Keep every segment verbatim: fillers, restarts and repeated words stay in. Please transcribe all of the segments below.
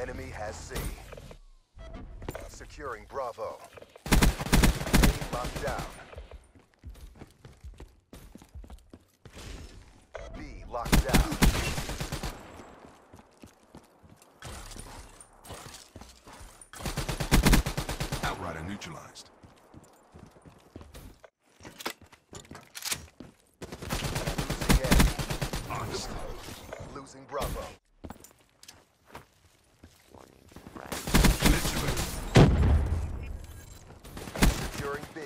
Enemy has C. Securing Bravo. Enemy locked down. B locked down. Outrider neutralized. Honest. Losing Bravo. Securing B.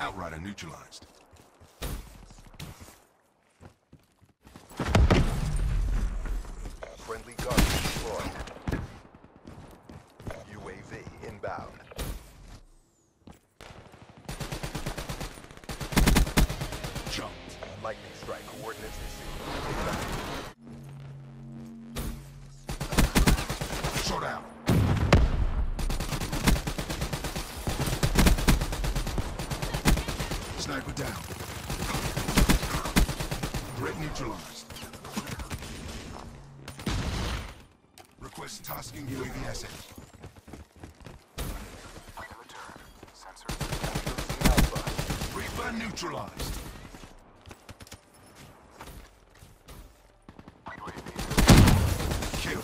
Outrider neutralized. Friendly gun destroyed. U A V inbound. Jumped. Lightning strike coordinates received. Inbound. Down. Sniper down. Threat neutralized. Request tasking U A V asset. Sensor. Alpha. Reaper neutralized. Kill.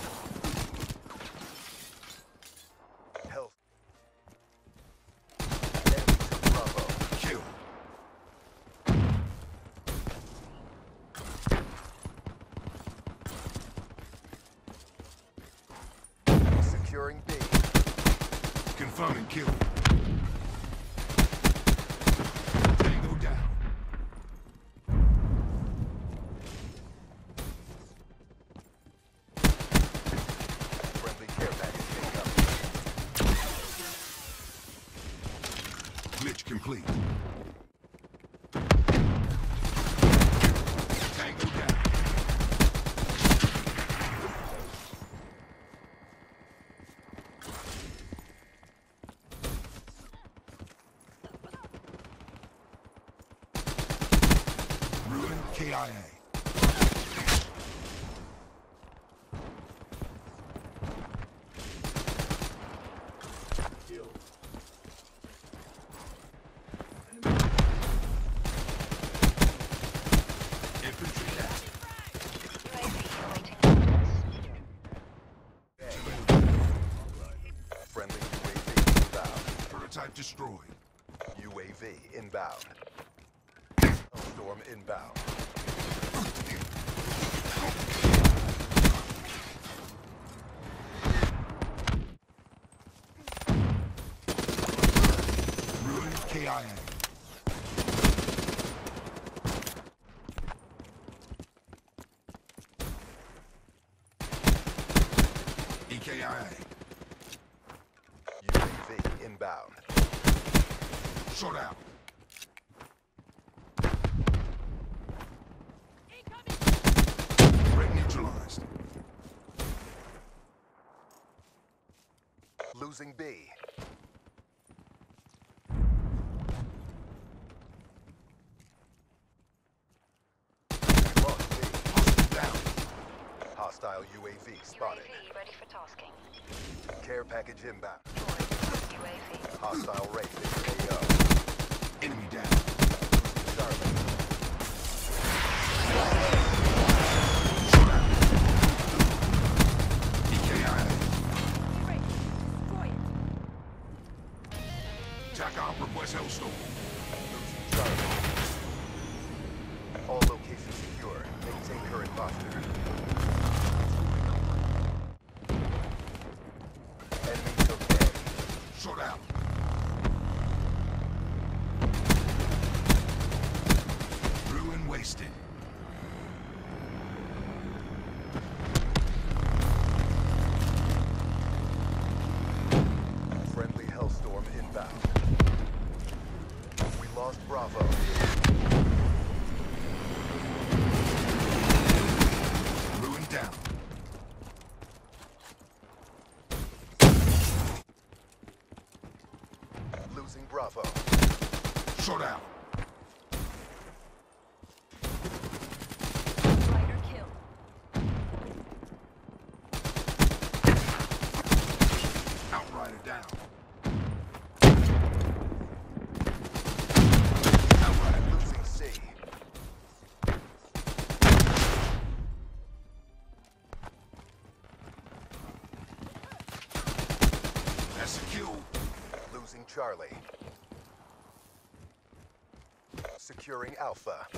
Securing B. Confirming kill. Tango down. Friendly care package picked up. Glitch complete. K I A. Kill. Infantry down. Friendly U A V inbound. Prototype destroyed. U A V inbound. Storm inbound. Ruined K I A. E K I A. U A V inbound. Shot out. Losing B. Lost B. Down. Hostile U A V spotted. U A V ready for tasking. Care package inbound. U A V. Hostile raid A O. Enemy down. Starving. TACOM request Hellstorm. Charlie. All locations secure. Maintain current posture. Enemy took A. Shot out. Charlie. Securing Alpha.